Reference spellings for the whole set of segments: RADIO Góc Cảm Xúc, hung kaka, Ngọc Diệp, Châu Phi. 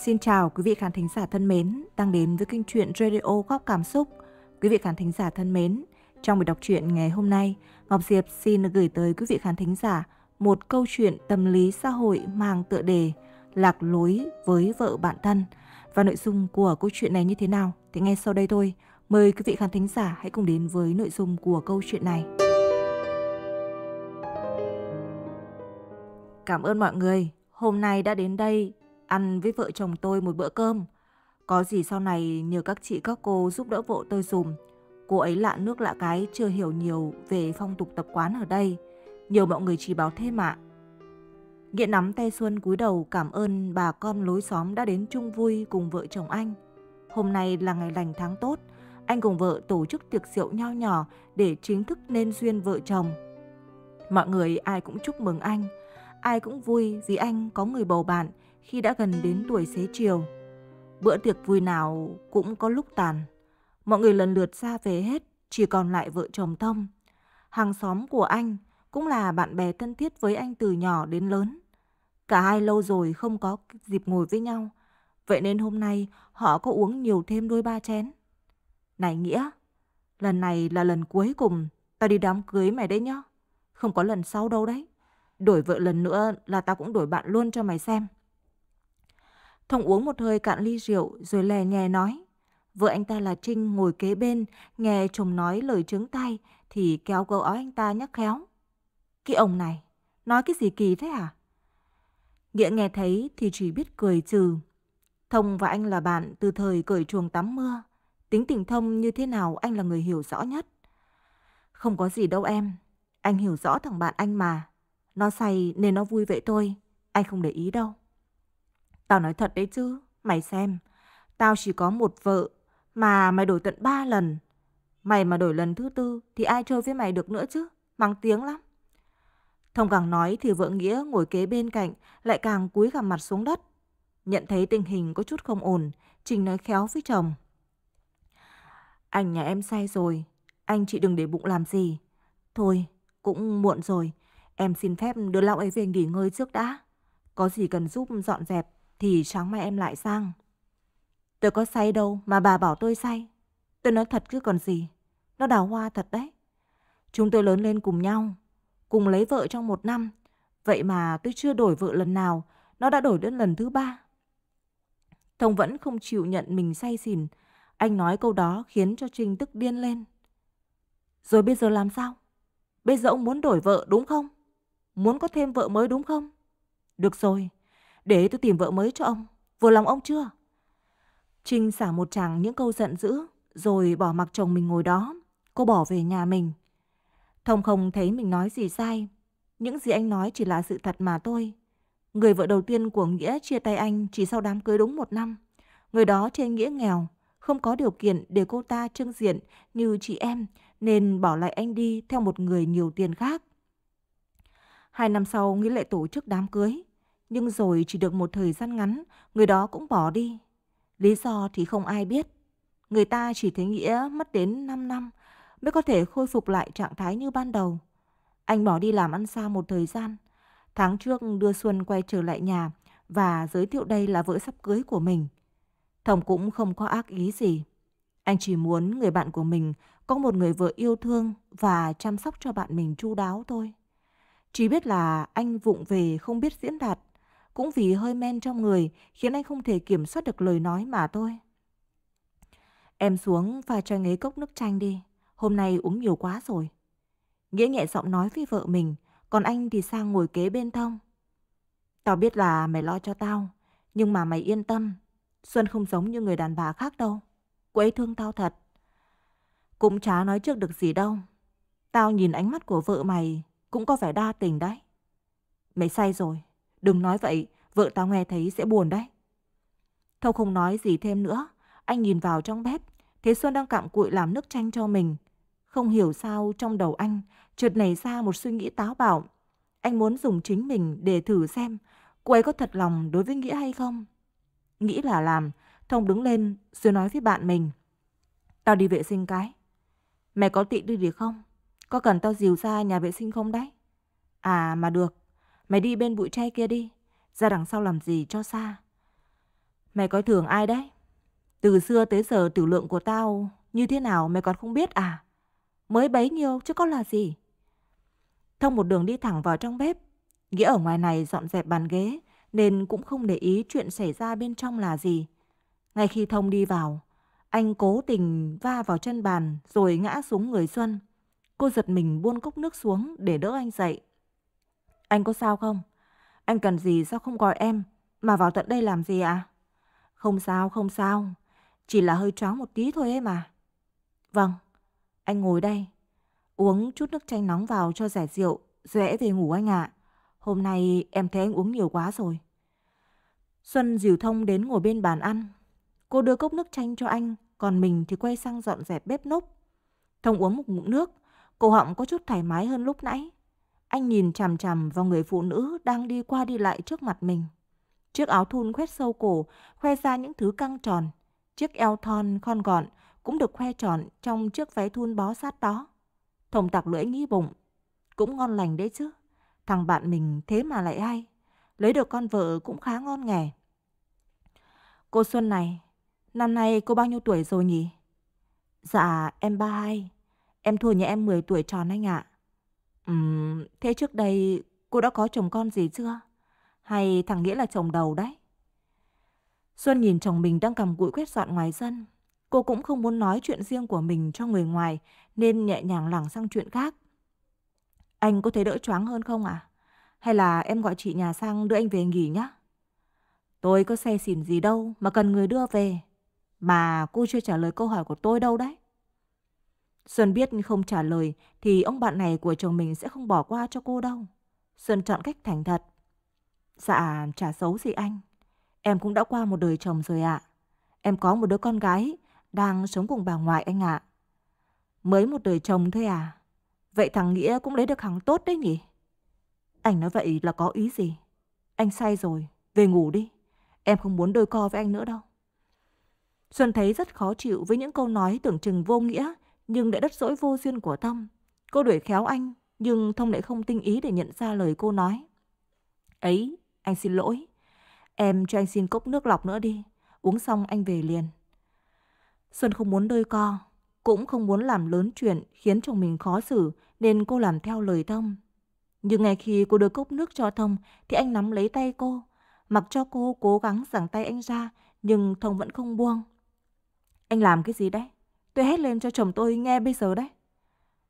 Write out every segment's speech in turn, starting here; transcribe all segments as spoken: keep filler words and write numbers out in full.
Xin chào quý vị khán thính giả thân mến, đang đến với kênh truyện Radio Góc Cảm Xúc. Quý vị khán thính giả thân mến, trong buổi đọc truyện ngày hôm nay, Ngọc Diệp xin gửi tới quý vị khán thính giả một câu chuyện tâm lý xã hội mang tựa đề Lạc lối với vợ bạn thân. Và nội dung của câu chuyện này như thế nào thì ngay sau đây thôi. Mời quý vị khán thính giả hãy cùng đến với nội dung của câu chuyện này. Cảm ơn mọi người, hôm nay đã đến đây ăn với vợ chồng tôi một bữa cơm. Có gì sau này nhờ các chị các cô giúp đỡ vợ tôi dùm. Cô ấy lạ nước lạ cái, chưa hiểu nhiều về phong tục tập quán ở đây. Nhiều mọi người chỉ bảo thêm ạ. Nghĩa nắm tay Xuân cúi đầu cảm ơn bà con lối xóm đã đến chung vui cùng vợ chồng anh. Hôm nay là ngày lành tháng tốt, anh cùng vợ tổ chức tiệc rượu nho nhỏ để chính thức nên duyên vợ chồng. Mọi người ai cũng chúc mừng anh, ai cũng vui vì anh có người bầu bạn khi đã gần đến tuổi xế chiều. Bữa tiệc vui nào cũng có lúc tàn, mọi người lần lượt ra về hết, chỉ còn lại vợ chồng Thông. Hàng xóm của anh cũng là bạn bè thân thiết với anh từ nhỏ đến lớn. Cả hai lâu rồi không có dịp ngồi với nhau, vậy nên hôm nay họ có uống nhiều thêm đôi ba chén. Này Nghĩa, lần này là lần cuối cùng tao đi đám cưới mày đấy nhá, không có lần sau đâu đấy. Đổi vợ lần nữa là tao cũng đổi bạn luôn cho mày xem. Thông uống một hơi cạn ly rượu rồi lè nhè nói. Vợ anh ta là Trinh ngồi kế bên, nghe chồng nói lời trướng tai thì kéo gấu áo anh ta nhắc khéo. Cái ông này, nói cái gì kỳ thế à? Nghĩa nghe thấy thì chỉ biết cười trừ. Thông và anh là bạn từ thời cởi chuồng tắm mưa. Tính tình Thông như thế nào anh là người hiểu rõ nhất. Không có gì đâu em, anh hiểu rõ thằng bạn anh mà. Nó say nên nó vui vậy thôi, anh không để ý đâu. Tao nói thật đấy chứ, mày xem, tao chỉ có một vợ mà mày đổi tận ba lần. Mày mà đổi lần thứ tư thì ai chơi với mày được nữa chứ, mắng tiếng lắm. Thông càng nói thì vợ Nghĩa ngồi kế bên cạnh lại càng cúi gằm mặt xuống đất. Nhận thấy tình hình có chút không ổn, Trình nói khéo với chồng. Anh nhà em say rồi, anh chị đừng để bụng làm gì. Thôi, cũng muộn rồi, em xin phép đưa lão ấy về nghỉ ngơi trước đã. Có gì cần giúp dọn dẹp thì sáng mai em lại sang. Tôi có say đâu mà bà bảo tôi say. Tôi nói thật chứ còn gì. Nó đào hoa thật đấy. Chúng tôi lớn lên cùng nhau, cùng lấy vợ trong một năm, vậy mà tôi chưa đổi vợ lần nào, nó đã đổi đến lần thứ ba. Thông vẫn không chịu nhận mình say xỉn. Anh nói câu đó khiến cho Trinh tức điên lên. Rồi bây giờ làm sao? Bây giờ ông muốn đổi vợ đúng không? Muốn có thêm vợ mới đúng không? Được rồi, để tôi tìm vợ mới cho ông. Vừa lòng ông chưa? Trinh xả một tràng những câu giận dữ, rồi bỏ mặc chồng mình ngồi đó. Cô bỏ về nhà mình. Thông không thấy mình nói gì sai. Những gì anh nói chỉ là sự thật mà thôi. Người vợ đầu tiên của Nghĩa chia tay anh chỉ sau đám cưới đúng một năm. Người đó chê Nghĩa nghèo, không có điều kiện để cô ta trưng diện như chị em, nên bỏ lại anh đi theo một người nhiều tiền khác. Hai năm sau Nghĩa lại tổ chức đám cưới, nhưng rồi chỉ được một thời gian ngắn, người đó cũng bỏ đi. Lý do thì không ai biết. Người ta chỉ thấy Nghĩa mất đến năm năm mới có thể khôi phục lại trạng thái như ban đầu. Anh bỏ đi làm ăn xa một thời gian. Tháng trước đưa Xuân quay trở lại nhà và giới thiệu đây là vợ sắp cưới của mình. Thông cũng không có ác ý gì. Anh chỉ muốn người bạn của mình có một người vợ yêu thương và chăm sóc cho bạn mình chu đáo thôi. Chỉ biết là anh vụng về không biết diễn đạt, cũng vì hơi men trong người khiến anh không thể kiểm soát được lời nói mà thôi. Em xuống pha cho anh ấy cốc nước chanh đi, hôm nay uống nhiều quá rồi. Nghĩa nhẹ giọng nói với vợ mình, còn anh thì sang ngồi kế bên Thông. Tao biết là mày lo cho tao, nhưng mà mày yên tâm, Xuân không giống như người đàn bà khác đâu. Cô ấy thương tao thật. Cũng chả nói trước được gì đâu. Tao nhìn ánh mắt của vợ mày cũng có vẻ đa tình đấy. Mày say rồi, đừng nói vậy, vợ tao nghe thấy sẽ buồn đấy. Thông không nói gì thêm nữa. Anh nhìn vào trong bếp, thấy Xuân đang cặm cụi làm nước chanh cho mình. Không hiểu sao trong đầu anh chợt nảy ra một suy nghĩ táo bạo. Anh muốn dùng chính mình để thử xem cô ấy có thật lòng đối với Nghĩa hay không. Nghĩ là làm, Thông đứng lên rồi nói với bạn mình. Tao đi vệ sinh cái. Mày có tiện đi được không? Có cần tao dìu ra nhà vệ sinh không đấy? À mà được, mày đi bên bụi tre kia đi, ra đằng sau làm gì cho xa. Mày coi thường ai đấy? Từ xưa tới giờ tiểu lượng của tao như thế nào mày còn không biết à? Mới bấy nhiêu chứ có là gì. Thông một đường đi thẳng vào trong bếp. Nghĩa ở ngoài này dọn dẹp bàn ghế nên cũng không để ý chuyện xảy ra bên trong là gì. Ngay khi Thông đi vào, anh cố tình va vào chân bàn rồi ngã xuống người Xuân. Cô giật mình buôn cốc nước xuống để đỡ anh dậy. Anh có sao không? Anh cần gì sao không gọi em mà vào tận đây làm gì ạ? À? Không sao, không sao. Chỉ là hơi choáng một tí thôi ấy mà. Vâng, anh ngồi đây. Uống chút nước chanh nóng vào cho giải rượu, dễ về ngủ anh ạ. À. Hôm nay em thấy anh uống nhiều quá rồi. Xuân dìu Thông đến ngồi bên bàn ăn. Cô đưa cốc nước chanh cho anh, còn mình thì quay sang dọn dẹp bếp núc. Thông uống một ngụm nước, cổ họng có chút thoải mái hơn lúc nãy. Anh nhìn chằm chằm vào người phụ nữ đang đi qua đi lại trước mặt mình. Chiếc áo thun khoét sâu cổ, khoe ra những thứ căng tròn. Chiếc eo thon khon gọn cũng được khoe tròn trong chiếc váy thun bó sát đó. Thông tặc lưỡi nghĩ bụng, cũng ngon lành đấy chứ. Thằng bạn mình thế mà lại hay. Lấy được con vợ cũng khá ngon nghè. Cô Xuân này, năm nay cô bao nhiêu tuổi rồi nhỉ? Dạ em ba mươi hai. Em thua nhà em mười tuổi tròn anh ạ. Ừm, thế trước đây cô đã có chồng con gì chưa? Hay thằng Nghĩa là chồng đầu đấy? Xuân nhìn chồng mình đang cầm cụi quét dọn ngoài sân. Cô cũng không muốn nói chuyện riêng của mình cho người ngoài nên nhẹ nhàng lảng sang chuyện khác. Anh có thấy đỡ choáng hơn không ạ? À? Hay là em gọi chị nhà sang đưa anh về nghỉ nhá? Tôi có say xỉn gì đâu mà cần người đưa về. Mà cô chưa trả lời câu hỏi của tôi đâu đấy. Xuân biết không trả lời thì ông bạn này của chồng mình sẽ không bỏ qua cho cô đâu. Xuân chọn cách thành thật. Dạ, chả xấu gì anh. Em cũng đã qua một đời chồng rồi ạ. À. Em có một đứa con gái đang sống cùng bà ngoại anh ạ. À. Mới một đời chồng thôi à? Vậy thằng Nghĩa cũng lấy được hàng tốt đấy nhỉ? Anh nói vậy là có ý gì? Anh say rồi, về ngủ đi. Em không muốn đôi co với anh nữa đâu. Xuân thấy rất khó chịu với những câu nói tưởng chừng vô nghĩa nhưng lại đất dỗi vô duyên của Thông. Cô đuổi khéo anh nhưng Thông lại không tinh ý để nhận ra lời cô nói. Ấy, anh xin lỗi. Em cho anh xin cốc nước lọc nữa đi. Uống xong anh về liền. Xuân không muốn đôi co, cũng không muốn làm lớn chuyện khiến chồng mình khó xử nên cô làm theo lời Thông. Nhưng ngay khi cô đưa cốc nước cho Thông thì anh nắm lấy tay cô. Mặc cho cô cố gắng giằng tay anh ra nhưng Thông vẫn không buông. Anh làm cái gì đấy? Tôi hét lên cho chồng tôi nghe bây giờ đấy.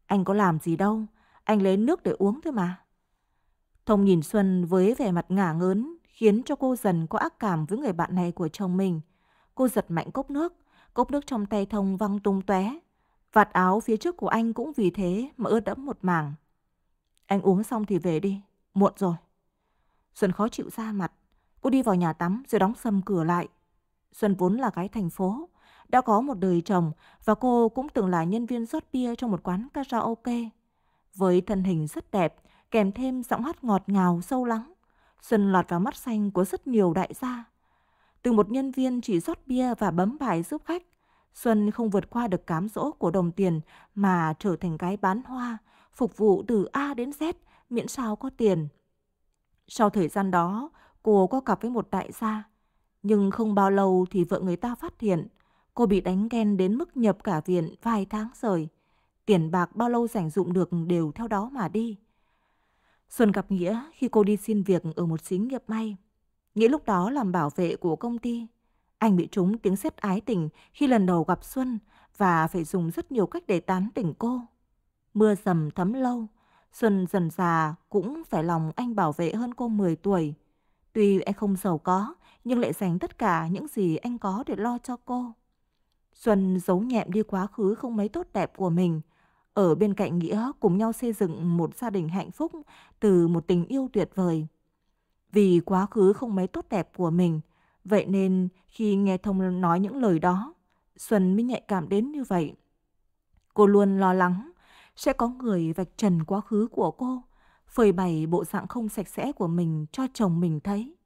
Anh có làm gì đâu. Anh lấy nước để uống thôi mà. Thông nhìn Xuân với vẻ mặt ngả ngớn khiến cho cô dần có ác cảm với người bạn này của chồng mình. Cô giật mạnh cốc nước. Cốc nước trong tay Thông văng tung tóe. Vạt áo phía trước của anh cũng vì thế mà ướt đẫm một mảng. Anh uống xong thì về đi. Muộn rồi. Xuân khó chịu ra mặt. Cô đi vào nhà tắm rồi đóng sầm cửa lại. Xuân vốn là gái thành phố, đã có một đời chồng và cô cũng từng là nhân viên rót bia trong một quán karaoke. Với thân hình rất đẹp, kèm thêm giọng hát ngọt ngào sâu lắng, Xuân lọt vào mắt xanh của rất nhiều đại gia. Từ một nhân viên chỉ rót bia và bấm bài giúp khách, Xuân không vượt qua được cám dỗ của đồng tiền mà trở thành gái bán hoa, phục vụ từ A đến Z, miễn sao có tiền. Sau thời gian đó, cô có cặp với một đại gia, nhưng không bao lâu thì vợ người ta phát hiện. Cô bị đánh ghen đến mức nhập cả viện vài tháng rồi. Tiền bạc bao lâu rảnh rụm được đều theo đó mà đi. Xuân gặp Nghĩa khi cô đi xin việc ở một xí nghiệp may. Nghĩa lúc đó làm bảo vệ của công ty. Anh bị trúng tiếng sét ái tình khi lần đầu gặp Xuân và phải dùng rất nhiều cách để tán tỉnh cô. Mưa dầm thấm lâu, Xuân dần già cũng phải lòng anh bảo vệ hơn cô mười tuổi. Tuy anh không giàu có nhưng lại dành tất cả những gì anh có để lo cho cô. Xuân giấu nhẹm đi quá khứ không mấy tốt đẹp của mình. Ở bên cạnh Nghĩa cùng nhau xây dựng một gia đình hạnh phúc từ một tình yêu tuyệt vời. Vì quá khứ không mấy tốt đẹp của mình, vậy nên khi nghe Thông nói những lời đó, Xuân mới nhạy cảm đến như vậy. Cô luôn lo lắng sẽ có người vạch trần quá khứ của cô, phơi bày bộ dạng không sạch sẽ của mình cho chồng mình thấy.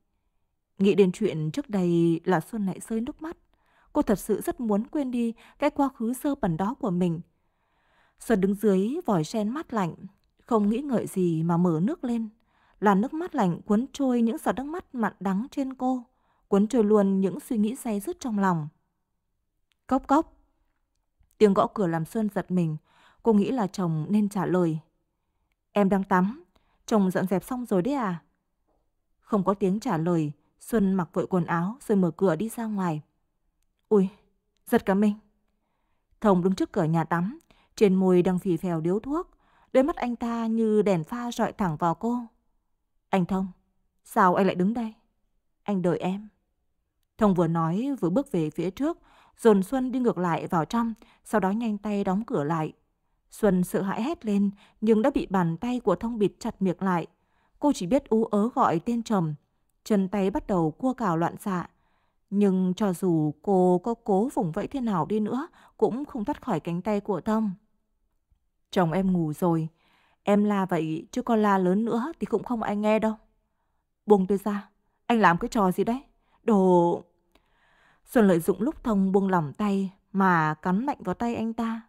Nghĩ đến chuyện trước đây là Xuân lại rơi nước mắt. Cô thật sự rất muốn quên đi cái quá khứ sơ bẩn đó của mình. Xuân đứng dưới vòi sen mát lạnh, không nghĩ ngợi gì mà mở nước lên. Làn nước mát lạnh cuốn trôi những giọt nước mắt mặn đắng trên cô, cuốn trôi luôn những suy nghĩ day dứt trong lòng. Cốc cốc. Tiếng gõ cửa làm Xuân giật mình. Cô nghĩ là chồng nên trả lời. Em đang tắm, chồng dọn dẹp xong rồi đấy à? Không có tiếng trả lời, Xuân mặc vội quần áo rồi mở cửa đi ra ngoài. Ui, giật cả mình. Thông đứng trước cửa nhà tắm, trên môi đang phì phèo điếu thuốc, đôi mắt anh ta như đèn pha rọi thẳng vào cô. Anh Thông, sao anh lại đứng đây? Anh đợi em. Thông vừa nói vừa bước về phía trước, dồn Xuân đi ngược lại vào trong, sau đó nhanh tay đóng cửa lại. Xuân sợ hãi hét lên nhưng đã bị bàn tay của Thông bịt chặt miệng lại. Cô chỉ biết ú ớ gọi tên chồng, chân tay bắt đầu cua cào loạn xạ. Nhưng cho dù cô có cố vùng vẫy thế nào đi nữa cũng không thoát khỏi cánh tay của Thông. Chồng em ngủ rồi, em la vậy chứ con la lớn nữa thì cũng không ai nghe đâu. Buông tôi ra, anh làm cái trò gì đấy? Đồ... Xuân lợi dụng lúc Thông buông lỏng tay mà cắn mạnh vào tay anh ta.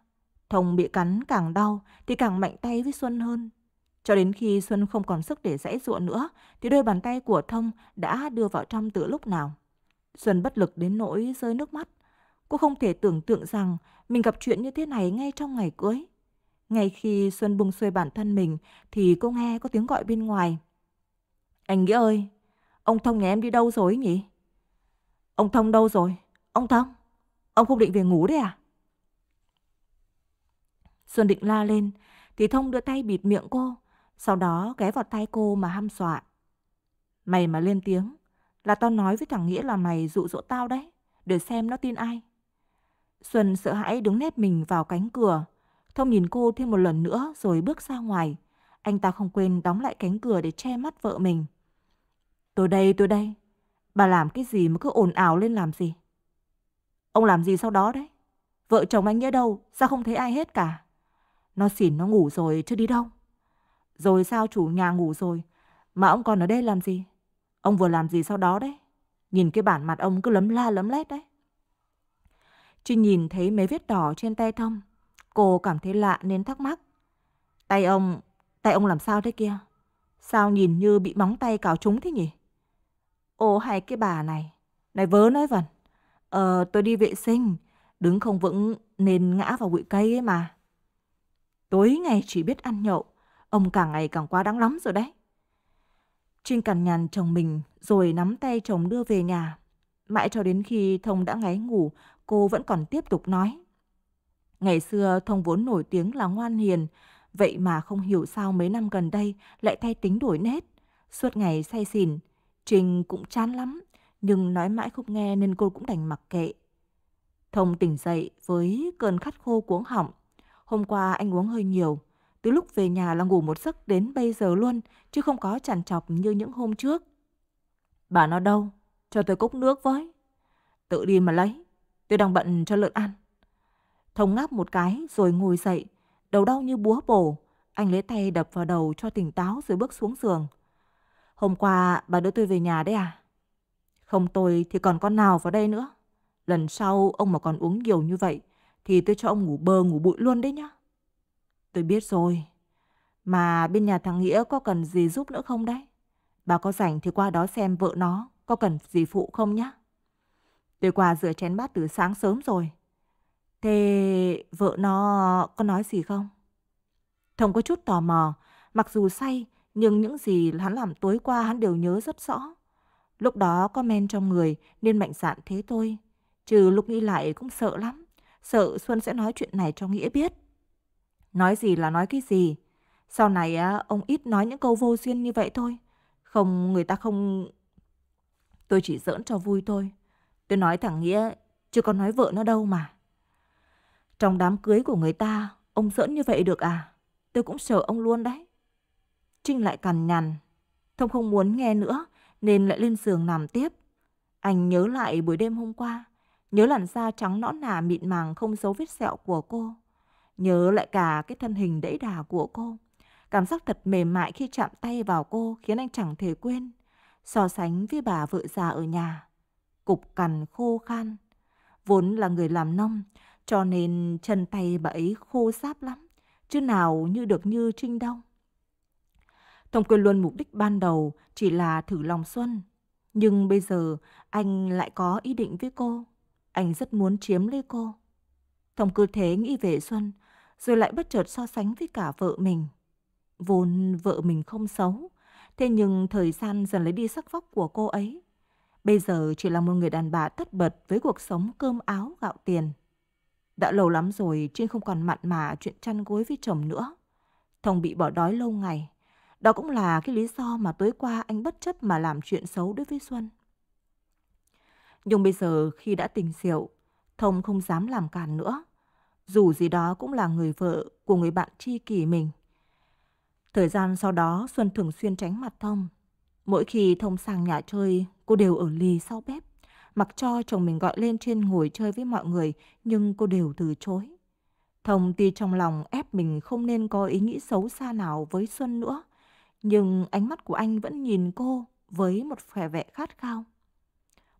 Thông bị cắn càng đau thì càng mạnh tay với Xuân hơn. Cho đến khi Xuân không còn sức để giãy giụa nữa thì đôi bàn tay của Thông đã đưa vào trong từ lúc nào. Xuân bất lực đến nỗi rơi nước mắt. Cô không thể tưởng tượng rằng mình gặp chuyện như thế này ngay trong ngày cưới. Ngay khi Xuân buông xuôi bản thân mình thì cô nghe có tiếng gọi bên ngoài. Anh Nghĩa ơi, ông Thông nhà em đi đâu rồi nhỉ? Ông Thông đâu rồi? Ông Thông, ông không định về ngủ đấy à? Xuân định la lên thì Thông đưa tay bịt miệng cô, sau đó ghé vào tai cô mà hăm dọa. Mày mà lên tiếng là tao nói với thằng Nghĩa là mày dụ dỗ tao đấy, để xem nó tin ai. Xuân sợ hãi đứng nép mình vào cánh cửa. Thông nhìn cô thêm một lần nữa rồi bước ra ngoài. Anh ta không quên đóng lại cánh cửa để che mắt vợ mình. Tôi đây, tôi đây. Bà làm cái gì mà cứ ồn ào lên làm gì? Ông làm gì sau đó đấy? Vợ chồng anh Nghĩa đâu? Sao không thấy ai hết cả? Nó xỉn nó ngủ rồi chứ đi đâu. Rồi sao chủ nhà ngủ rồi mà ông còn ở đây làm gì? Ông vừa làm gì sau đó đấy? Nhìn cái bản mặt ông cứ lấm la lấm lét đấy. Trinh nhìn thấy mấy vết đỏ trên tay Thông. Cô cảm thấy lạ nên thắc mắc. Tay ông, tay ông làm sao thế kia? Sao nhìn như bị móng tay cào trúng thế nhỉ? Ô hay cái bà này. Này vớ nói vẩn. Ờ tôi đi vệ sinh, đứng không vững nên ngã vào bụi cây ấy mà. Tối ngày chỉ biết ăn nhậu, ông càng ngày càng quá đáng lắm rồi đấy. Trinh cằn nhằn chồng mình rồi nắm tay chồng đưa về nhà. Mãi cho đến khi Thông đã ngáy ngủ, cô vẫn còn tiếp tục nói. Ngày xưa Thông vốn nổi tiếng là ngoan hiền, vậy mà không hiểu sao mấy năm gần đây lại thay tính đổi nết, suốt ngày say xỉn. Trinh cũng chán lắm, nhưng nói mãi không nghe nên cô cũng đành mặc kệ. Thông tỉnh dậy với cơn khát khô cuống họng. Hôm qua anh uống hơi nhiều, từ lúc về nhà là ngủ một giấc đến bây giờ luôn, chứ không có trằn trọc như những hôm trước. Bà nó đâu? Cho tôi cốc nước với. Tự đi mà lấy, tôi đang bận cho lợn ăn. Thông ngáp một cái rồi ngồi dậy, đầu đau như búa bổ. Anh lấy tay đập vào đầu cho tỉnh táo rồi bước xuống giường. Hôm qua bà đưa tôi về nhà đấy à? Không tôi thì còn con nào vào đây nữa. Lần sau ông mà còn uống nhiều như vậy thì tôi cho ông ngủ bơ ngủ bụi luôn đấy nhá. Tôi biết rồi. Mà bên nhà thằng Nghĩa có cần gì giúp nữa không đấy? Bà có rảnh thì qua đó xem vợ nó có cần gì phụ không nhá. Tôi qua rửa chén bát từ sáng sớm rồi. Thế vợ nó có nói gì không? Thông có chút tò mò. Mặc dù say nhưng những gì hắn làm tối qua hắn đều nhớ rất rõ. Lúc đó có men trong người nên mạnh dạn thế thôi, chứ lúc nghĩ lại cũng sợ lắm. Sợ Xuân sẽ nói chuyện này cho Nghĩa biết. Nói gì là nói cái gì. Sau này ông ít nói những câu vô duyên như vậy thôi. Không người ta không... Tôi chỉ giỡn cho vui thôi. Tôi nói thằng Nghĩa chứ có nói vợ nó đâu mà. Trong đám cưới của người ta ông giỡn như vậy được à? Tôi cũng sợ ông luôn đấy. Trinh lại cằn nhằn. Thông không muốn nghe nữa nên lại lên giường nằm tiếp. Anh nhớ lại buổi đêm hôm qua, nhớ làn da trắng nõn nà mịn màng không dấu vết sẹo của cô, nhớ lại cả cái thân hình đẫy đà của cô. Cảm giác thật mềm mại khi chạm tay vào cô khiến anh chẳng thể quên. So sánh với bà vợ già ở nhà, cục cằn khô khan. Vốn là người làm nông cho nên chân tay bà ấy khô ráp lắm, chứ nào như được như Trinh đâu. Thông quên luôn mục đích ban đầu chỉ là thử lòng Xuân. Nhưng bây giờ anh lại có ý định với cô. Anh rất muốn chiếm lấy cô. Thông cứ thế nghĩ về Xuân, rồi lại bất chợt so sánh với cả vợ mình. Vốn vợ mình không xấu, thế nhưng thời gian dần lấy đi sắc vóc của cô ấy. Bây giờ chỉ là một người đàn bà tất bật với cuộc sống cơm áo gạo tiền. Đã lâu lắm rồi Trinh không còn mặn mà chuyện chăn gối với chồng nữa. Thông bị bỏ đói lâu ngày. Đó cũng là cái lý do mà tối qua anh bất chấp mà làm chuyện xấu đối với Xuân. Nhưng bây giờ khi đã tình rượu, Thông không dám làm càn nữa. Dù gì đó cũng là người vợ của người bạn tri kỷ mình. Thời gian sau đó Xuân thường xuyên tránh mặt Thông. Mỗi khi Thông sang nhà chơi, cô đều ở lì sau bếp. Mặc cho chồng mình gọi lên trên ngồi chơi với mọi người, nhưng cô đều từ chối. Thông tuy trong lòng ép mình không nên có ý nghĩ xấu xa nào với Xuân nữa, nhưng ánh mắt của anh vẫn nhìn cô với một vẻ vẻ khát khao.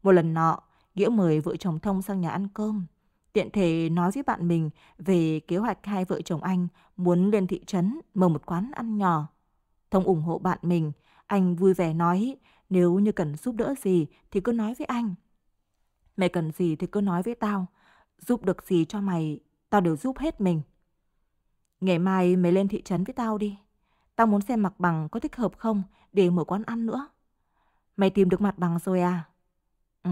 Một lần nọ, Nghĩa mời vợ chồng Thông sang nhà ăn cơm. Tiện thể nói với bạn mình về kế hoạch hai vợ chồng anh muốn lên thị trấn mở một quán ăn nhỏ. Thông ủng hộ bạn mình, anh vui vẻ nói nếu như cần giúp đỡ gì thì cứ nói với anh. Mày cần gì thì cứ nói với tao, giúp được gì cho mày, tao đều giúp hết mình. Ngày mai mày lên thị trấn với tao đi, tao muốn xem mặt bằng có thích hợp không để mở quán ăn nữa. Mày tìm được mặt bằng rồi à? Ừ,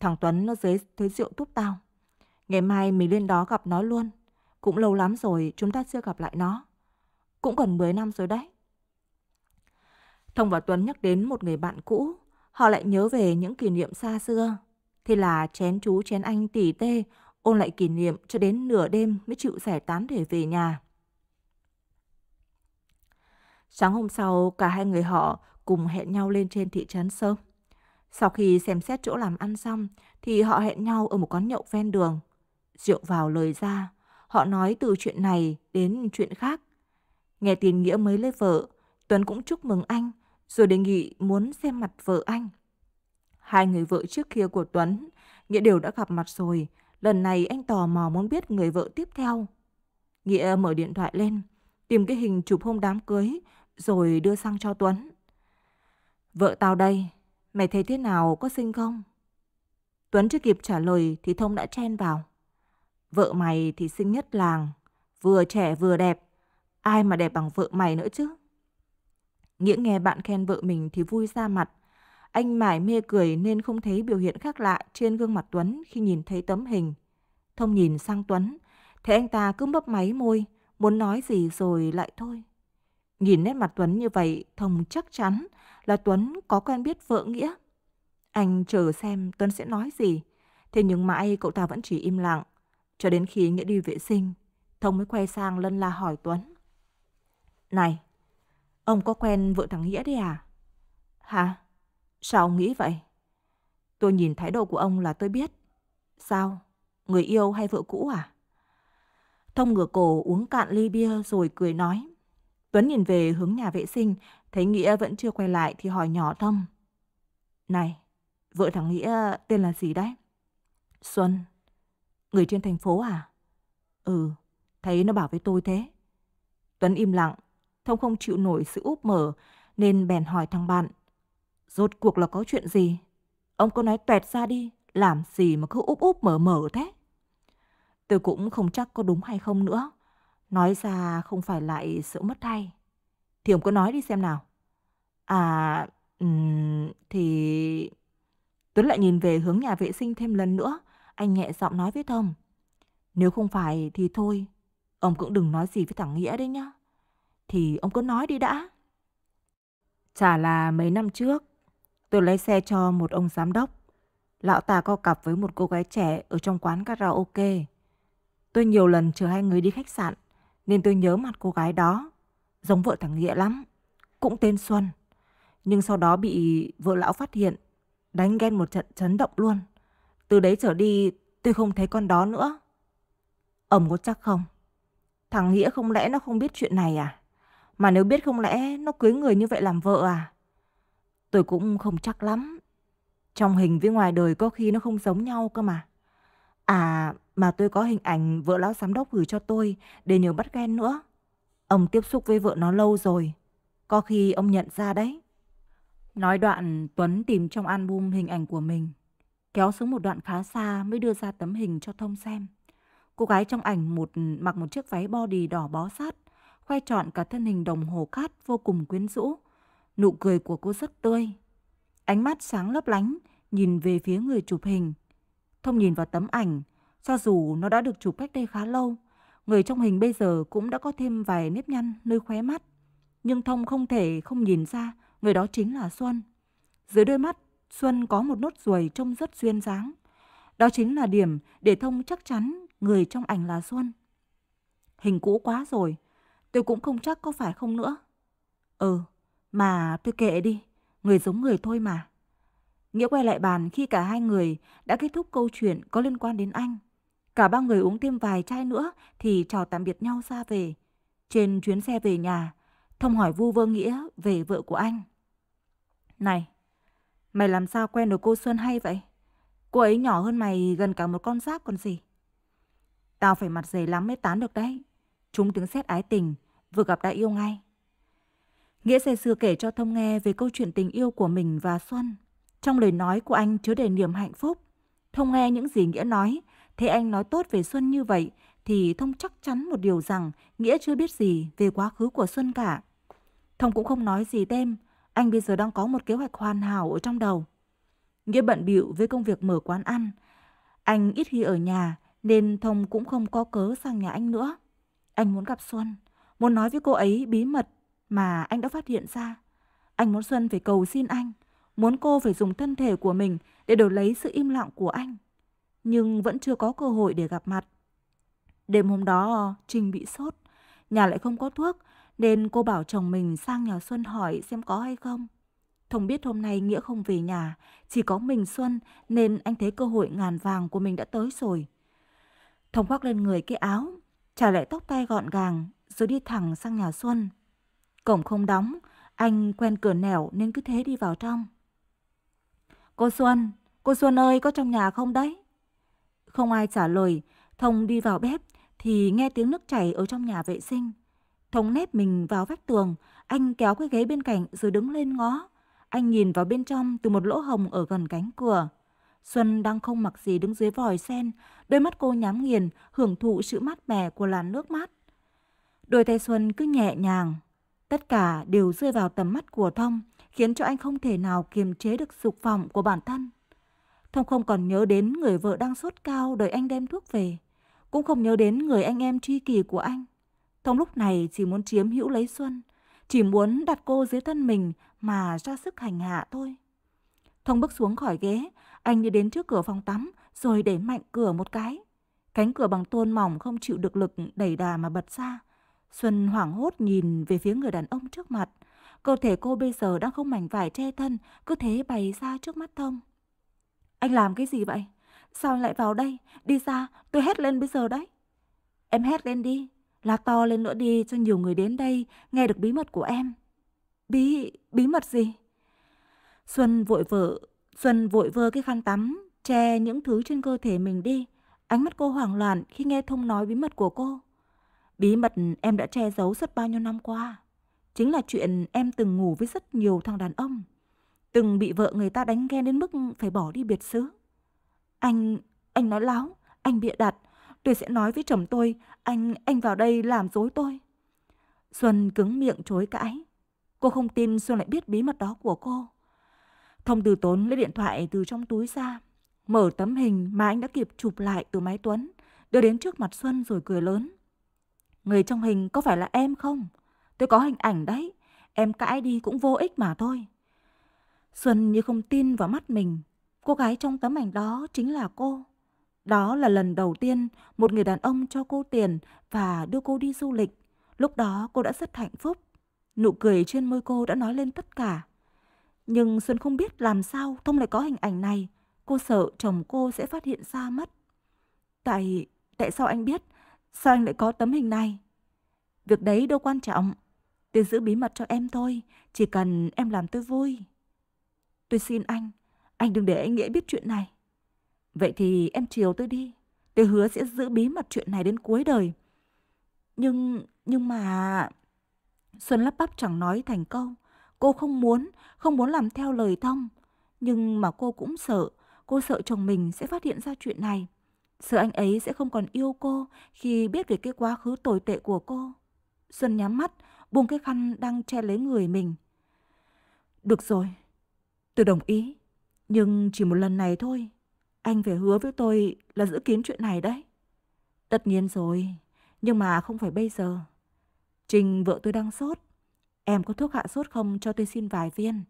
thằng Tuấn nó dưới tới rượu túp tao. Ngày mai mình lên đó gặp nó luôn. Cũng lâu lắm rồi chúng ta chưa gặp lại nó. Cũng gần mười năm rồi đấy. Thông và Tuấn nhắc đến một người bạn cũ. Họ lại nhớ về những kỷ niệm xa xưa. Thế là chén chú chén anh tỉ tê ôn lại kỷ niệm cho đến nửa đêm mới chịu giải tán để về nhà. Sáng hôm sau cả hai người họ cùng hẹn nhau lên trên thị trấn sớm. Sau khi xem xét chỗ làm ăn xong thì họ hẹn nhau ở một quán nhậu ven đường. Rượu vào lời ra, họ nói từ chuyện này đến chuyện khác. Nghe tin Nghĩa mới lấy vợ, Tuấn cũng chúc mừng anh, rồi đề nghị muốn xem mặt vợ anh. Hai người vợ trước kia của Tuấn, Nghĩa đều đã gặp mặt rồi. Lần này anh tò mò muốn biết người vợ tiếp theo. Nghĩa mở điện thoại lên, tìm cái hình chụp hôm đám cưới, rồi đưa sang cho Tuấn. Vợ tao đây, mày thấy thế nào, có xinh không? Tuấn chưa kịp trả lời thì Thông đã chen vào. Vợ mày thì xinh nhất làng, vừa trẻ vừa đẹp. Ai mà đẹp bằng vợ mày nữa chứ? Nghĩa nghe bạn khen vợ mình thì vui ra mặt. Anh mải mê cười nên không thấy biểu hiện khác lạ trên gương mặt Tuấn khi nhìn thấy tấm hình. Thông nhìn sang Tuấn, thấy anh ta cứ mấp máy môi, muốn nói gì rồi lại thôi. Nhìn nét mặt Tuấn như vậy, Thông chắc chắn là Tuấn có quen biết vợ Nghĩa. Anh chờ xem Tuấn sẽ nói gì. Thế nhưng mãi cậu ta vẫn chỉ im lặng. Cho đến khi Nghĩa đi vệ sinh, Thông mới quay sang lân la hỏi Tuấn. Này, ông có quen vợ thằng Nghĩa đấy à? Hả? Sao ông nghĩ vậy? Tôi nhìn thái độ của ông là tôi biết. Sao? Người yêu hay vợ cũ à? Thông ngửa cổ uống cạn ly bia rồi cười nói. Tuấn nhìn về hướng nhà vệ sinh, thấy Nghĩa vẫn chưa quay lại thì hỏi nhỏ Thông. Này, vợ thằng Nghĩa tên là gì đấy? Xuân. Người trên thành phố à? Ừ, thấy nó bảo với tôi thế. Tuấn im lặng. Thông không chịu nổi sự úp mở nên bèn hỏi thằng bạn. Rốt cuộc là có chuyện gì? Ông có nói toẹt ra đi, làm gì mà cứ úp úp mở mở thế? Tôi cũng không chắc có đúng hay không nữa. Nói ra không phải lại sợ mất hay. Thì ông có nói đi xem nào. À... Uhm, thì... Tuấn lại nhìn về hướng nhà vệ sinh thêm lần nữa. Anh nhẹ giọng nói với Thông. Nếu không phải thì thôi, ông cũng đừng nói gì với thằng Nghĩa đấy nhá. Thì ông cứ nói đi đã. Chả là mấy năm trước, tôi lấy xe cho một ông giám đốc. Lão ta co cặp với một cô gái trẻ ở trong quán karaoke. Tôi nhiều lần chờ hai người đi khách sạn, nên tôi nhớ mặt cô gái đó. Giống vợ thằng Nghĩa lắm, cũng tên Xuân. Nhưng sau đó bị vợ lão phát hiện, đánh ghen một trận chấn động luôn. Từ đấy trở đi tôi không thấy con đó nữa. Ông có chắc không? Thằng Nghĩa không lẽ nó không biết chuyện này à? Mà nếu biết không lẽ nó cưới người như vậy làm vợ à? Tôi cũng không chắc lắm. Trong hình với ngoài đời có khi nó không giống nhau cơ mà. À mà tôi có hình ảnh vợ lão giám đốc gửi cho tôi để nhờ bắt ghen nữa. Ông tiếp xúc với vợ nó lâu rồi, có khi ông nhận ra đấy. Nói đoạn, Tuấn tìm trong album hình ảnh của mình, kéo xuống một đoạn khá xa mới đưa ra tấm hình cho Thông xem. Cô gái trong ảnh một mặc một chiếc váy body đỏ bó sát, khoe trọn cả thân hình đồng hồ cát vô cùng quyến rũ. Nụ cười của cô rất tươi, ánh mắt sáng lấp lánh, nhìn về phía người chụp hình. Thông nhìn vào tấm ảnh, cho dù nó đã được chụp cách đây khá lâu, người trong hình bây giờ cũng đã có thêm vài nếp nhăn nơi khóe mắt. Nhưng Thông không thể không nhìn ra người đó chính là Xuân. Dưới đôi mắt, Xuân có một nốt ruồi trông rất duyên dáng. Đó chính là điểm để Thông chắc chắn người trong ảnh là Xuân. Hình cũ quá rồi, tôi cũng không chắc có phải không nữa. Ừ, mà tôi kệ đi, người giống người thôi mà. Nghĩa quay lại bàn khi cả hai người đã kết thúc câu chuyện có liên quan đến anh. Cả ba người uống thêm vài chai nữa thì chào tạm biệt nhau ra về. Trên chuyến xe về nhà, Thông hỏi vu vơ Nghĩa về vợ của anh. Này, mày làm sao quen được cô Xuân hay vậy? Cô ấy nhỏ hơn mày gần cả một con giáp còn gì. Tao phải mặt dày lắm mới tán được đấy. Chúng tiếng sét ái tình, vừa gặp đã yêu ngay. Nghĩa say sưa kể cho Thông nghe về câu chuyện tình yêu của mình và Xuân. Trong lời nói của anh chứa đầy niềm hạnh phúc. Thông nghe những gì Nghĩa nói, thấy anh nói tốt về Xuân như vậy thì Thông chắc chắn một điều rằng Nghĩa chưa biết gì về quá khứ của Xuân cả. Thông cũng không nói gì thêm, anh bây giờ đang có một kế hoạch hoàn hảo ở trong đầu. Nghĩa bận bịu với công việc mở quán ăn. Anh ít khi ở nhà nên Thông cũng không có cớ sang nhà anh nữa. Anh muốn gặp Xuân, muốn nói với cô ấy bí mật mà anh đã phát hiện ra. Anh muốn Xuân phải cầu xin anh, muốn cô phải dùng thân thể của mình để đổi lấy sự im lặng của anh. Nhưng vẫn chưa có cơ hội để gặp mặt. Đêm hôm đó, Trinh bị sốt, nhà lại không có thuốc, nên cô bảo chồng mình sang nhà Xuân hỏi xem có hay không. Thông biết hôm nay Nghĩa không về nhà, chỉ có mình Xuân, nên anh thấy cơ hội ngàn vàng của mình đã tới rồi. Thông khoác lên người cái áo, trả lại tóc tai gọn gàng, rồi đi thẳng sang nhà Xuân. Cổng không đóng, anh quen cửa nẻo nên cứ thế đi vào trong. Cô Xuân, cô Xuân ơi, có trong nhà không đấy? Không ai trả lời, Thông đi vào bếp thì nghe tiếng nước chảy ở trong nhà vệ sinh. Thông nép mình vào vách tường, anh kéo cái ghế bên cạnh rồi đứng lên ngó. Anh nhìn vào bên trong từ một lỗ hồng ở gần cánh cửa. Xuân đang không mặc gì đứng dưới vòi sen, đôi mắt cô nhắm nghiền, hưởng thụ sự mát mẻ của làn nước mát. Đôi tay Xuân cứ nhẹ nhàng, tất cả đều rơi vào tầm mắt của Thông, khiến cho anh không thể nào kiềm chế được dục vọng của bản thân. Thông không còn nhớ đến người vợ đang sốt cao đợi anh đem thuốc về, cũng không nhớ đến người anh em tri kỷ của anh. Thông lúc này chỉ muốn chiếm hữu lấy Xuân, chỉ muốn đặt cô dưới thân mình mà ra sức hành hạ thôi. Thông bước xuống khỏi ghế, anh đi đến trước cửa phòng tắm rồi đẩy mạnh cửa một cái. Cánh cửa bằng tôn mỏng không chịu được lực đẩy đà mà bật ra. Xuân hoảng hốt nhìn về phía người đàn ông trước mặt. Cơ thể cô bây giờ đang không mảnh vải che thân, cứ thế bày ra trước mắt Thông. Anh làm cái gì vậy? Sao anh lại vào đây? Đi ra, tôi hét lên bây giờ đấy. Em hét lên đi, la to lên nữa đi cho nhiều người đến đây nghe được bí mật của em. Bí... bí mật gì? Xuân vội vợ, Xuân vội vơ cái khăn tắm, che những thứ trên cơ thể mình đi. Ánh mắt cô hoảng loạn khi nghe Thông nói bí mật của cô. Bí mật em đã che giấu suốt bao nhiêu năm qua, chính là chuyện em từng ngủ với rất nhiều thằng đàn ông. Từng bị vợ người ta đánh ghen đến mức phải bỏ đi biệt xứ. Anh... anh nói láo, anh bịa đặt. Tôi sẽ nói với chồng tôi, anh... anh vào đây làm dối tôi. Xuân cứng miệng chối cãi. Cô không tin Xuân lại biết bí mật đó của cô. Thông từ tốn lấy điện thoại từ trong túi ra, mở tấm hình mà anh đã kịp chụp lại từ máy Tuấn, đưa đến trước mặt Xuân rồi cười lớn. Người trong hình có phải là em không? Tôi có hình ảnh đấy, em cãi đi cũng vô ích mà thôi. Xuân như không tin vào mắt mình, cô gái trong tấm ảnh đó chính là cô. Đó là lần đầu tiên một người đàn ông cho cô tiền và đưa cô đi du lịch. Lúc đó cô đã rất hạnh phúc, nụ cười trên môi cô đã nói lên tất cả. Nhưng Xuân không biết làm sao Thông lại có hình ảnh này, cô sợ chồng cô sẽ phát hiện ra mất. Tại... tại sao anh biết? Sao anh lại có tấm hình này? Việc đấy đâu quan trọng, tôi giữ bí mật cho em thôi, chỉ cần em làm tôi vui. Tôi xin anh, anh đừng để anh Nghĩa biết chuyện này. Vậy thì em chiều tôi đi, tôi hứa sẽ giữ bí mật chuyện này đến cuối đời. Nhưng... nhưng mà... Xuân lắp bắp chẳng nói thành câu. Cô không muốn, không muốn làm theo lời Thông. Nhưng mà cô cũng sợ, cô sợ chồng mình sẽ phát hiện ra chuyện này. Sợ anh ấy sẽ không còn yêu cô khi biết về cái quá khứ tồi tệ của cô. Xuân nhắm mắt, buông cái khăn đang che lấy người mình. Được rồi, tôi đồng ý. Nhưng chỉ một lần này thôi. Anh phải hứa với tôi là giữ kín chuyện này đấy. Tất nhiên rồi, nhưng mà không phải bây giờ. Trình, vợ tôi đang sốt. Em có thuốc hạ sốt không cho tôi xin vài viên?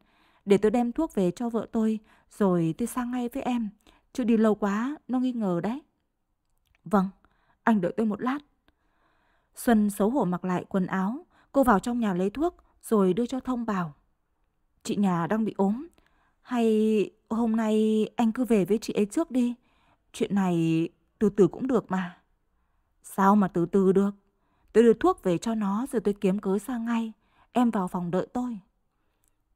Để tôi đem thuốc về cho vợ tôi, rồi tôi sang ngay với em. Chứ đi lâu quá, nó nghi ngờ đấy. Vâng, anh đợi tôi một lát. Xuân xấu hổ mặc lại quần áo. Cô vào trong nhà lấy thuốc, rồi đưa cho Thông bảo. Chị nhà đang bị ốm. Hay hôm nay anh cứ về với chị ấy trước đi. Chuyện này từ từ cũng được mà. Sao mà từ từ được? Tôi đưa thuốc về cho nó rồi tôi kiếm cớ sang ngay. Em vào phòng đợi tôi.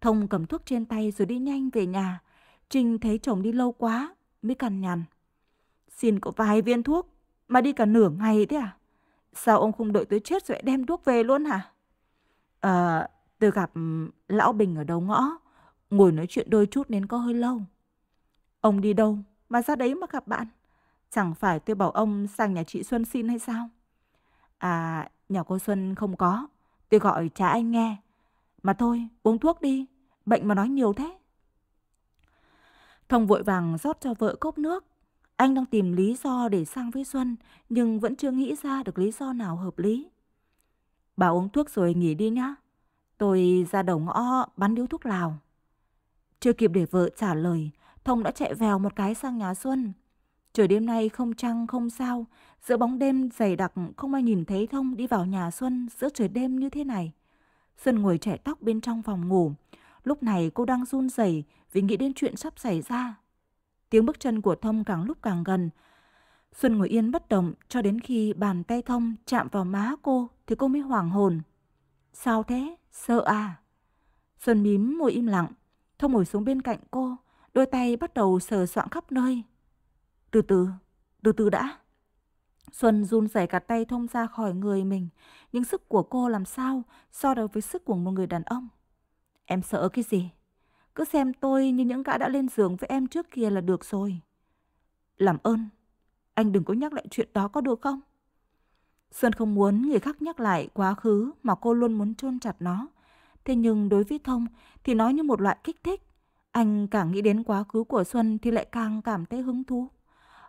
Thông cầm thuốc trên tay rồi đi nhanh về nhà. Trinh thấy chồng đi lâu quá mới cằn nhằn. Xin có vài viên thuốc mà đi cả nửa ngày thế à? Sao ông không đợi tới chết rồi đem thuốc về luôn hả? À, tôi gặp lão Bình ở đầu ngõ. Ngồi nói chuyện đôi chút nên có hơi lâu. Ông đi đâu mà ra đấy mà gặp bạn? Chẳng phải tôi bảo ông sang nhà chị Xuân xin hay sao? À, nhà cô Xuân không có. Tôi gọi trả anh nghe. Mà thôi, uống thuốc đi. Bệnh mà nói nhiều thế. Thông vội vàng rót cho vợ cốc nước. Anh đang tìm lý do để sang với Xuân, nhưng vẫn chưa nghĩ ra được lý do nào hợp lý. Bà uống thuốc rồi nghỉ đi nhá. Tôi ra đầu ngõ bắn điếu thuốc lào. Chưa kịp để vợ trả lời, Thông đã chạy vèo một cái sang nhà Xuân. Trời đêm nay không trăng không sao, giữa bóng đêm dày đặc không ai nhìn thấy Thông đi vào nhà Xuân giữa trời đêm như thế này. Xuân ngồi chải tóc bên trong phòng ngủ. Lúc này cô đang run rẩy vì nghĩ đến chuyện sắp xảy ra. Tiếng bước chân của Thông càng lúc càng gần. Xuân ngồi yên bất động cho đến khi bàn tay Thông chạm vào má cô thì cô mới hoảng hồn. Sao thế? Sợ à? Xuân mím môi im lặng. Thông ngồi xuống bên cạnh cô, đôi tay bắt đầu sờ soạng khắp nơi. Từ từ, từ từ đã. Xuân run rẩy cả tay Thông ra khỏi người mình. Nhưng sức của cô làm sao so đối với sức của một người đàn ông? Em sợ cái gì? Cứ xem tôi như những gã đã lên giường với em trước kia là được rồi. Làm ơn, anh đừng có nhắc lại chuyện đó có được không? Xuân không muốn người khác nhắc lại quá khứ mà cô luôn muốn chôn chặt nó. Thế nhưng đối với Thông thì nó như một loại kích thích. Anh càng nghĩ đến quá khứ của Xuân thì lại càng cảm thấy hứng thú.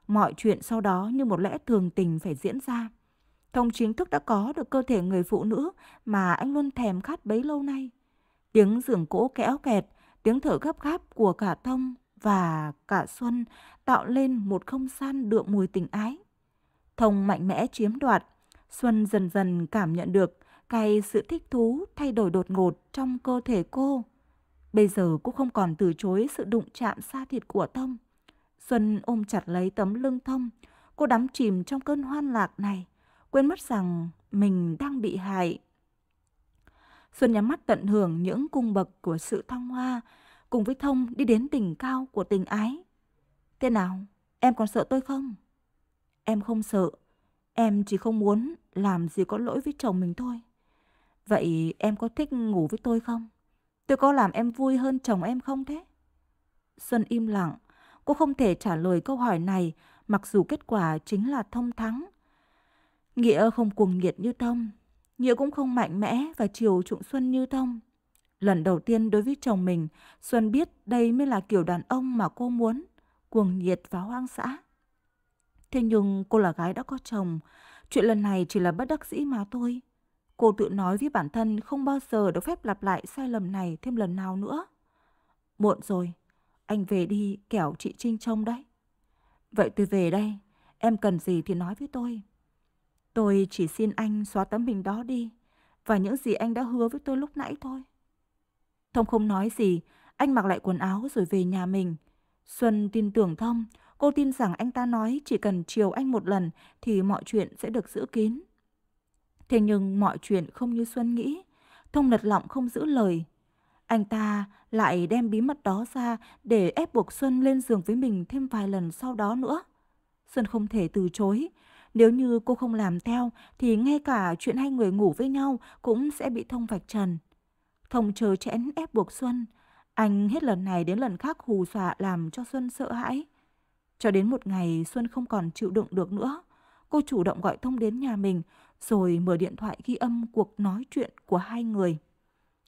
Mọi chuyện sau đó như một lẽ thường tình phải diễn ra. Thông chính thức đã có được cơ thể người phụ nữ mà anh luôn thèm khát bấy lâu nay. Tiếng giường cỗ kéo kẹt, tiếng thở gấp gáp của cả Thông và cả Xuân tạo lên một không gian đượm mùi tình ái. Thông mạnh mẽ chiếm đoạt, Xuân dần dần cảm nhận được cái sự thích thú thay đổi đột ngột trong cơ thể cô. Bây giờ cô không còn từ chối sự đụng chạm da thịt của Thông. Xuân ôm chặt lấy tấm lưng Thông. Cô đắm chìm trong cơn hoan lạc này, quên mất rằng mình đang bị hại. Xuân nhắm mắt tận hưởng những cung bậc của sự thăng hoa, cùng với Thông đi đến đỉnh cao của tình ái. Thế nào, em còn sợ tôi không? Em không sợ. Em chỉ không muốn làm gì có lỗi với chồng mình thôi. Vậy em có thích ngủ với tôi không? Tôi có làm em vui hơn chồng em không thế? Xuân im lặng. Cô không thể trả lời câu hỏi này, mặc dù kết quả chính là Thông thắng. Nghĩa không cuồng nhiệt như Thông. Nghĩa cũng không mạnh mẽ và chiều chuộng Xuân như Thông. Lần đầu tiên đối với chồng mình, Xuân biết đây mới là kiểu đàn ông mà cô muốn, cuồng nhiệt và hoang dã. Thế nhưng cô là gái đã có chồng. Chuyện lần này chỉ là bất đắc dĩ mà thôi. Cô tự nói với bản thân không bao giờ được phép lặp lại sai lầm này thêm lần nào nữa. Muộn rồi, anh về đi, kẻo chị Trinh trông đấy. Vậy tôi về đây, em cần gì thì nói với tôi. Tôi chỉ xin anh xóa tấm hình đó đi, và những gì anh đã hứa với tôi lúc nãy thôi. Thông không nói gì, anh mặc lại quần áo rồi về nhà mình. Xuân tin tưởng Thông, cô tin rằng anh ta nói chỉ cần chiều anh một lần thì mọi chuyện sẽ được giữ kín. Thế nhưng mọi chuyện không như Xuân nghĩ, Thông lật lọng không giữ lời. Anh ta lại đem bí mật đó ra để ép buộc Xuân lên giường với mình thêm vài lần sau đó nữa. Xuân không thể từ chối. Nếu như cô không làm theo thì ngay cả chuyện hai người ngủ với nhau cũng sẽ bị Thông vạch trần. Thông trơ trẽn ép buộc Xuân. Anh hết lần này đến lần khác hù dọa làm cho Xuân sợ hãi. Cho đến một ngày Xuân không còn chịu đựng được nữa. Cô chủ động gọi Thông đến nhà mình rồi mở điện thoại ghi âm cuộc nói chuyện của hai người.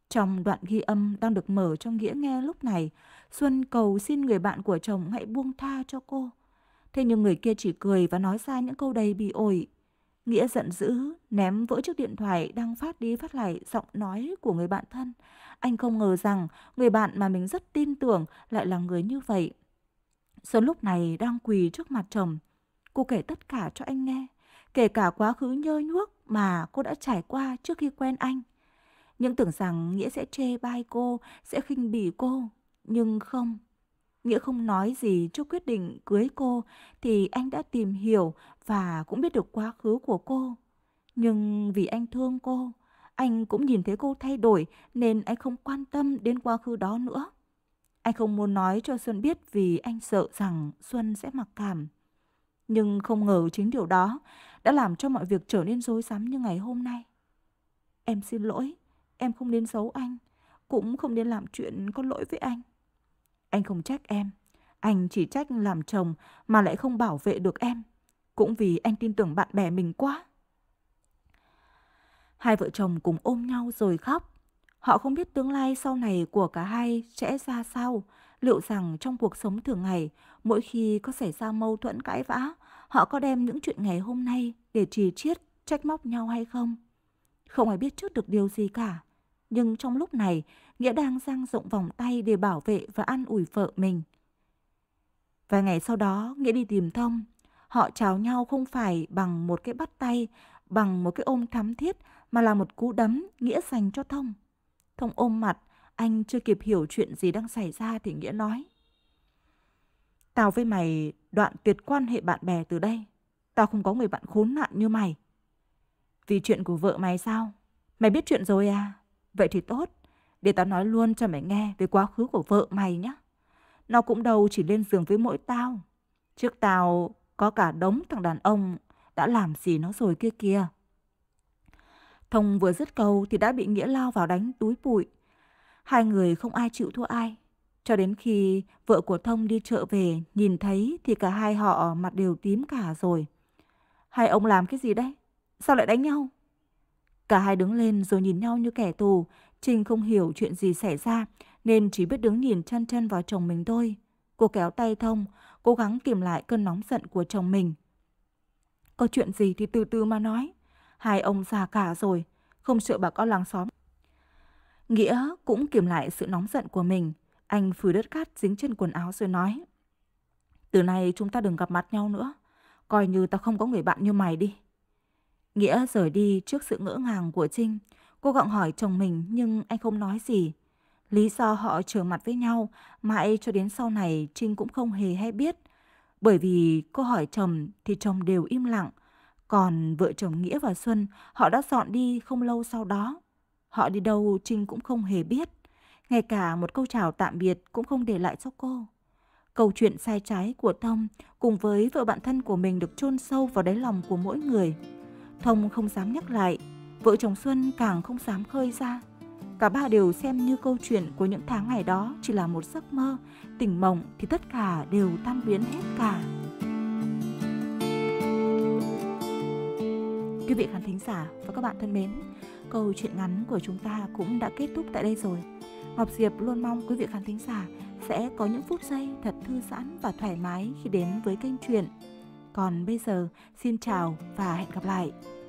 Trong đoạn ghi âm đang được mở cho Nghĩa nghe lúc này, Xuân cầu xin người bạn của chồng hãy buông tha cho cô. Thế nhưng người kia chỉ cười và nói ra những câu đầy bỉ ổi. Nghĩa giận dữ, ném vỡ chiếc điện thoại đang phát đi phát lại giọng nói của người bạn thân. Anh không ngờ rằng người bạn mà mình rất tin tưởng lại là người như vậy. Xuân lúc này đang quỳ trước mặt chồng. Cô kể tất cả cho anh nghe, kể cả quá khứ nhơ nhuốc mà cô đã trải qua trước khi quen anh. Nhưng tưởng rằng Nghĩa sẽ chê bai cô, sẽ khinh bỉ cô. Nhưng không, Nghĩa không nói gì trước quyết định cưới cô thì anh đã tìm hiểu và cũng biết được quá khứ của cô. Nhưng vì anh thương cô, anh cũng nhìn thấy cô thay đổi nên anh không quan tâm đến quá khứ đó nữa. Anh không muốn nói cho Xuân biết vì anh sợ rằng Xuân sẽ mặc cảm. Nhưng không ngờ chính điều đó đã làm cho mọi việc trở nên rối rắm như ngày hôm nay. Em xin lỗi, em không nên giấu anh, cũng không nên làm chuyện có lỗi với anh. Anh không trách em, anh chỉ trách làm chồng mà lại không bảo vệ được em. Cũng vì anh tin tưởng bạn bè mình quá. Hai vợ chồng cùng ôm nhau rồi khóc. Họ không biết tương lai sau này của cả hai sẽ ra sao. Liệu rằng trong cuộc sống thường ngày, mỗi khi có xảy ra mâu thuẫn cãi vã, họ có đem những chuyện ngày hôm nay để chì chiết, trách móc nhau hay không? Không ai biết trước được điều gì cả. Nhưng trong lúc này, Nghĩa đang dang rộng vòng tay để bảo vệ và an ủi vợ mình. Vài ngày sau đó, Nghĩa đi tìm Thông. Họ chào nhau không phải bằng một cái bắt tay, bằng một cái ôm thắm thiết, mà là một cú đấm Nghĩa dành cho Thông. Thông ôm mặt, anh chưa kịp hiểu chuyện gì đang xảy ra thì Nghĩa nói. Tao với mày đoạn tuyệt quan hệ bạn bè từ đây. Tao không có người bạn khốn nạn như mày. Vì chuyện của vợ mày sao? Mày biết chuyện rồi à? Vậy thì tốt, để tao nói luôn cho mày nghe về quá khứ của vợ mày nhé. Nó cũng đâu chỉ lên giường với mỗi tao. Trước tao có cả đống thằng đàn ông đã làm gì nó rồi kia kìa. Thông vừa dứt câu thì đã bị Nghĩa lao vào đánh túi bụi. Hai người không ai chịu thua ai. Cho đến khi vợ của Thông đi chợ về nhìn thấy thì cả hai họ mặt đều tím cả rồi. Hai ông làm cái gì đấy? Sao lại đánh nhau? Cả hai đứng lên rồi nhìn nhau như kẻ thù. Trinh không hiểu chuyện gì xảy ra nên chỉ biết đứng nhìn chăn chăn vào chồng mình thôi. Cô kéo tay Thông, cố gắng kìm lại cơn nóng giận của chồng mình. Có chuyện gì thì từ từ mà nói. Hai ông già cả rồi, không sợ bà con làng xóm. Nghĩa cũng kìm lại sự nóng giận của mình. Anh phủi đất cát dính trên quần áo rồi nói. Từ nay chúng ta đừng gặp mặt nhau nữa. Coi như tao không có người bạn như mày đi. Nghĩa rời đi trước sự ngỡ ngàng của Trinh. Cô gặng hỏi chồng mình nhưng anh không nói gì. Lý do họ trở mặt với nhau mãi cho đến sau này Trinh cũng không hề hay biết. Bởi vì cô hỏi chồng thì chồng đều im lặng. Còn vợ chồng Nghĩa và Xuân họ đã dọn đi không lâu sau đó. Họ đi đâu Trinh cũng không hề biết. Ngay cả một câu chào tạm biệt cũng không để lại cho cô. Câu chuyện sai trái của Thông cùng với vợ bạn thân của mình được chôn sâu vào đáy lòng của mỗi người. Thông không dám nhắc lại, vợ chồng Xuân càng không dám khơi ra. Cả ba đều xem như câu chuyện của những tháng ngày đó chỉ là một giấc mơ, tỉnh mộng thì tất cả đều tan biến hết cả. Quý vị khán thính giả và các bạn thân mến, câu chuyện ngắn của chúng ta cũng đã kết thúc tại đây rồi. Ngọc Diệp luôn mong quý vị khán thính giả sẽ có những phút giây thật thư giãn và thoải mái khi đến với kênh truyện. Còn bây giờ, xin chào và hẹn gặp lại!